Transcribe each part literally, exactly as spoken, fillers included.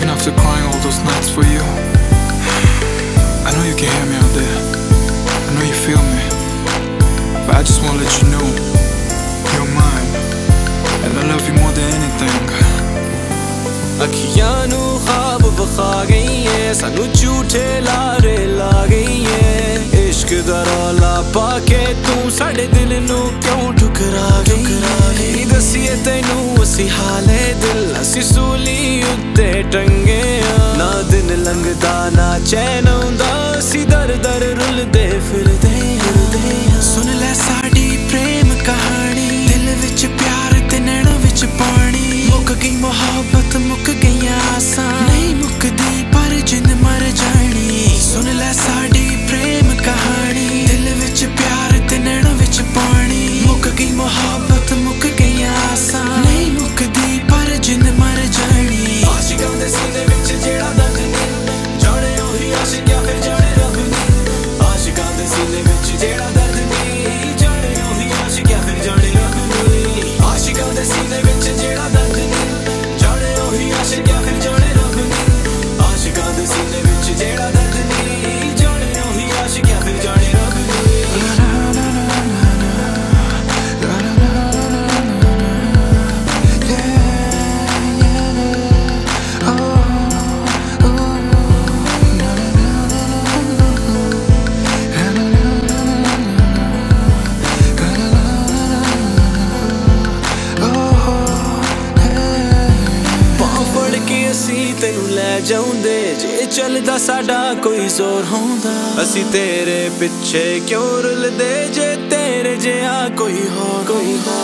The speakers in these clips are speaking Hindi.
even after crying all those nights for you. I know you can hear me out there, I know you feel me, but I just wanna let you know you're mine, and I love you more than anything. अखियाँ नू ख्वाब बखा गई हैं, सानू झूठे लारे ला गई हैं। इश्क दा रौला पाके तू साडे दिल नू क्यों ठुकरा गई? दस्सिए तैनू असी हाले दिल, असी सूली उत्ते टंगे आ। ना दिन लंघदा ना चैन आउंदा, असी दर दर रुलदे फिरदे। सुन लै साडी प्रेम कहानी, दिल विच प्यार ते नैणा विच पानी। मुक गई मोहब्बत मुक गई आसां, नहीं मुकदी पर जिंद मर जानी। सुन लै साडी प्रेम कहानी, दिल विच प्यार ते नैणा विच पानी। मुक गई मोहब्बत मुक गई आसां, नहीं मुकदी पर जिंद मर जानी। आशिकां दे सीने विच जेड़ा दर्द नहीं, जाने ओही आशिक या फिर जाने रब नहीं। आशिकां दे सीने विच जेड़ा चलदा साडा कोई जोर होंदा, असी तेरे पिछे क्यों रुलदे जे तेरे जिहा कोई हो कोई हो।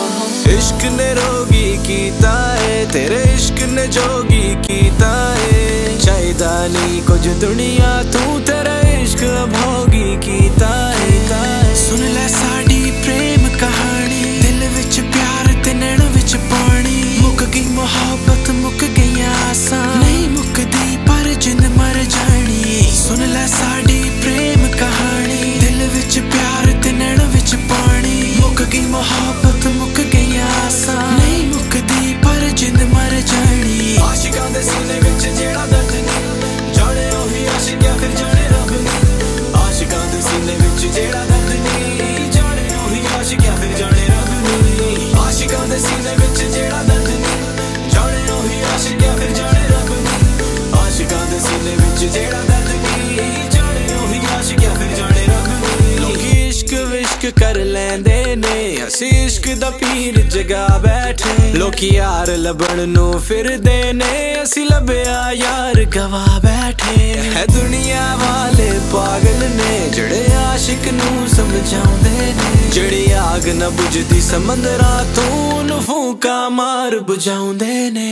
इश्क ने रोगी कीता है, तेरे इश्क ने जोगी कीता है। चाहिदा नहीं कुछ दुनिया तू, तेरा इश्क भोगी कीता है। सुन लै साडी प्रेम कहानी, दिल विच प्यार ते नैणा विच पानी। मुक गई मोहब्बत मुक गई आसां, नहीं मुकदी पर जिंद मर जानी। सुन लै साडी प्रेम कहानी, दिल विच प्यार ते नैणा विच पानी। मुक गई मोहब्बत मुक गई आसां, नहीं मुकदी पर जिंद मर जानी। आशिकां दे सीने विच जेड़ा दर्द नहीं, जाने ओही आशिक या फिर जाने रब नहीं। आशिकां दे सीने विच जेड़ा दर्द नहीं, जाने ओही आशिक या फिर जाने रब नहीं। आशिकां दे सीने विच जेड़ा दर्द नहीं, जाने ओही आशिक या फिर जाने रब नहीं। आशिकां दे सीने विच जेड़ा दर्द नहीं, जाने ओही आशिक या फिर जाने रब नहीं। लोकी इश्क विश्क कर लैंदे ने, असी इश्क दा पीर जगा बैठे। लोकी यार लभण नूं फिरदे ने, असी लभया यार गवा बैठे। है दुनिया वाले पागल ने, जड़े आशिक नूं समझाउंदे ने। जड़ी आग न बुझदी समंदरां तों नूं फूंका मार बुझाउंदे ने।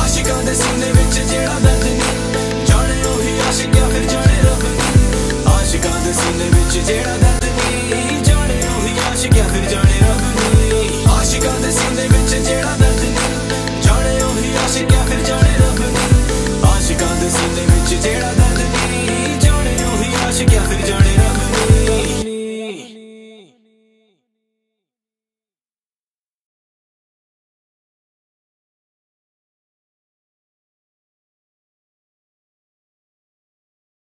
आशिकां दे सीने विच जेड़ा दर्द नहीं, जाने ओही आशिक या फिर जाने रब नहीं। आशिकां दे सीने विच जेड़ा दर्द नहीं, जाने ओही आशिक या फिर जाने रब नहीं। आशिकां दे सीने विच जेड़ा